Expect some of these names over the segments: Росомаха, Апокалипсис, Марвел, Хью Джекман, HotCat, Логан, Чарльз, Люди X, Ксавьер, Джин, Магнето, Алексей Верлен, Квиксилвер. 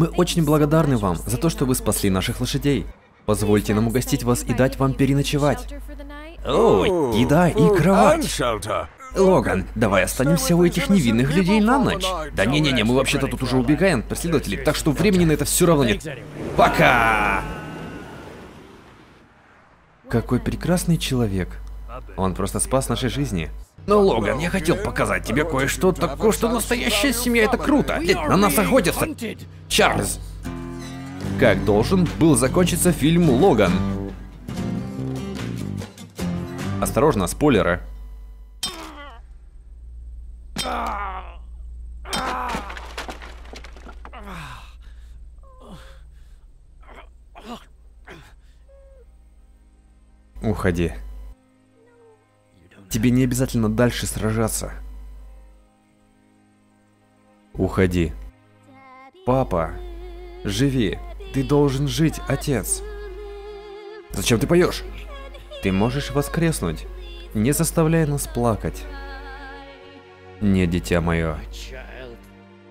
Мы очень благодарны вам за то, что вы спасли наших лошадей. Позвольте нам угостить вас и дать вам переночевать. О, еда и кровать. Логан, давай останемся у этих невинных людей на ночь. Да не-не-не, мы вообще-то тут уже убегаем от преследователей, так что времени на это все равно нет. Пока! Какой прекрасный человек. Он просто спас нашей жизни. Но, Логан, я хотел показать тебе кое-что такое, что настоящая семья — это круто. На нас охотятся. Чарльз. Как должен был закончиться фильм «Логан». Осторожно, спойлеры. Уходи. Тебе не обязательно дальше сражаться. Уходи. Папа, живи. Ты должен жить, отец. Зачем ты поешь? Ты можешь воскреснуть, не заставляя нас плакать. Не, дитя мое.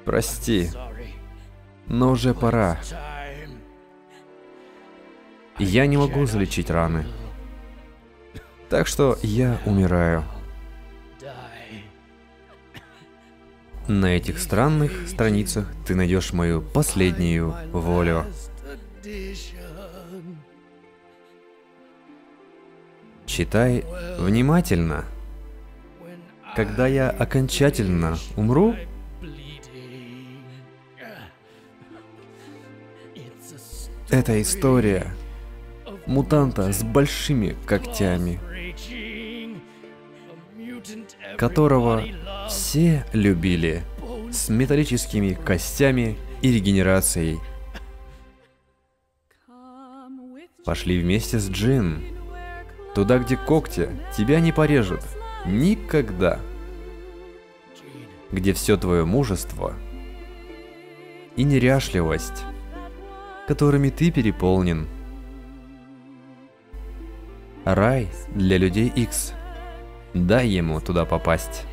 Прости, но уже пора. Я не могу залечить раны. Так что я умираю. На этих странных страницах ты найдешь мою последнюю волю. Читай внимательно. Когда я окончательно умру, это история мутанта с большими когтями, которого все любили, с металлическими костями и регенерацией. Пошли вместе с Джин. Туда, где когти тебя не порежут. Никогда. Где все твое мужество и неряшливость, которыми ты переполнен. Рай для людей X. Дай ему туда попасть.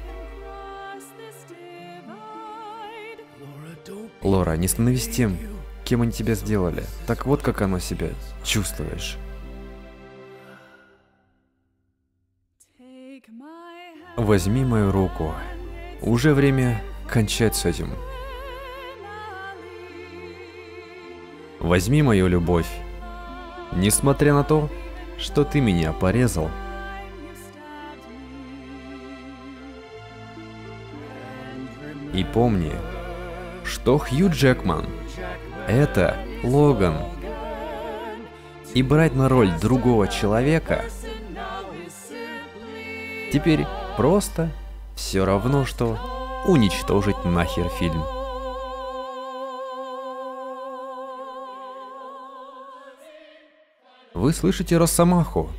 Лора, не становись тем, кем они тебя сделали. Так вот, как оно себя чувствуешь. Возьми мою руку. Уже время кончать с этим. Возьми мою любовь. Несмотря на то, что ты меня порезал. И помни, что Хью Джекман — это Логан. И брать на роль другого человека теперь просто все равно, что уничтожить нахер фильм. Вы слышите Росомаху.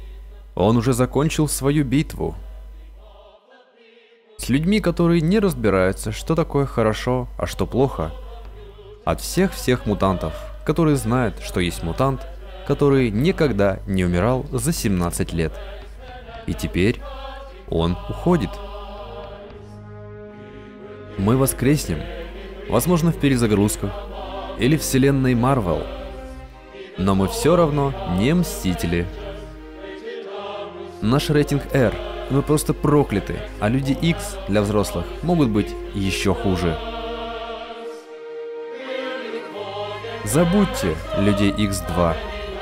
Он уже закончил свою битву. С людьми, которые не разбираются, что такое хорошо, а что плохо. От всех-всех мутантов, которые знают, что есть мутант, который никогда не умирал за 17 лет. И теперь он уходит. Мы воскреснем. Возможно, в перезагрузках. Или вселенной Марвел. Но мы все равно не мстители. Наш рейтинг R. Мы просто прокляты, а люди X для взрослых могут быть еще хуже. Забудьте людей X2.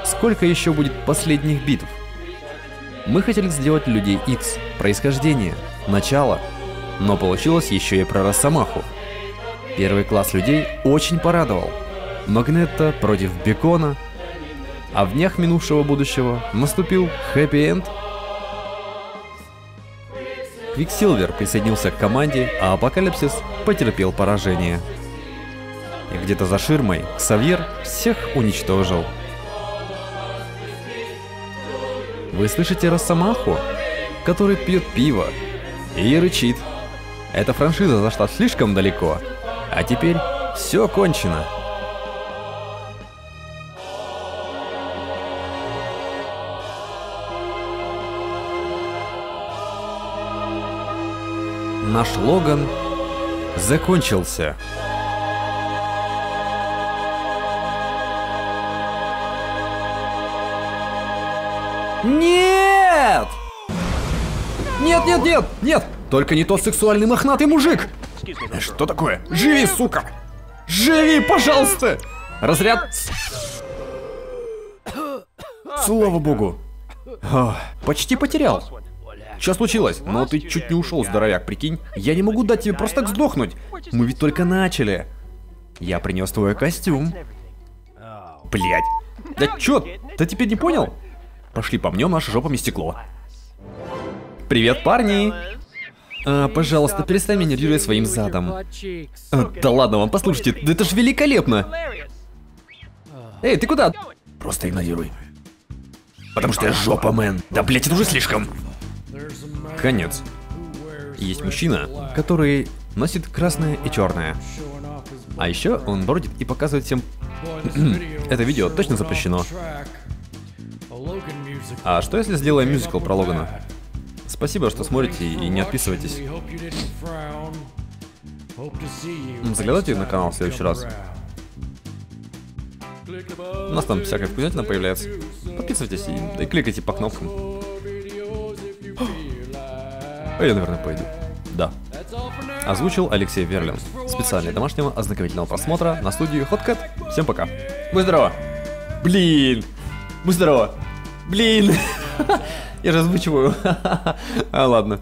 Сколько еще будет последних битв? Мы хотели сделать людей X, происхождение, начало, но получилось еще и про Росомаху. Первый класс людей очень порадовал. Магнето против Бекона. А в днях минувшего будущего наступил хэппи-энд. Квиксилвер присоединился к команде, а Апокалипсис потерпел поражение. И где-то за ширмой Ксавьер всех уничтожил. Вы слышите Росомаху, который пьет пиво и рычит. Эта франшиза зашла слишком далеко, а теперь все кончено. Наш Логан закончился. Нет! Нет, нет, нет, нет! Только не тот сексуальный мохнатый мужик! Что такое? Живи, сука! Живи, пожалуйста! Разряд... Слава богу. О, почти потерял. Что случилось? Но ты чуть не ушел, здоровяк, прикинь. Я не могу дать тебе просто так сдохнуть. Мы ведь только начали. Я принес твой костюм. Блять. Да чё? Ты теперь не понял? Пошли помнем наше жопами стекло. Привет, парни. Пожалуйста, перестань меня нервировать своим задом. Да ладно вам, послушайте, да это же великолепно. Эй, ты куда? Просто игнорируй. Потому что я жопа, мэн. Да, блять, это уже слишком. Конец. Есть мужчина, который носит красное и черное. А еще он бродит и показывает всем... Это видео точно запрещено. А что если сделаем мюзикл про Логана? Спасибо, что смотрите и не отписывайтесь. Заглядывайте на канал в следующий раз. У нас там всякая вкуснятина появляется. Подписывайтесь и кликайте по кнопкам. А я, наверное, пойду. Да. Озвучил Алексей Верлен. Специально для домашнего ознакомительного просмотра на студии HotCat. Всем пока. Будь здорово. Блин. Будь здорово. Блин. Я же озвучиваю. А ладно.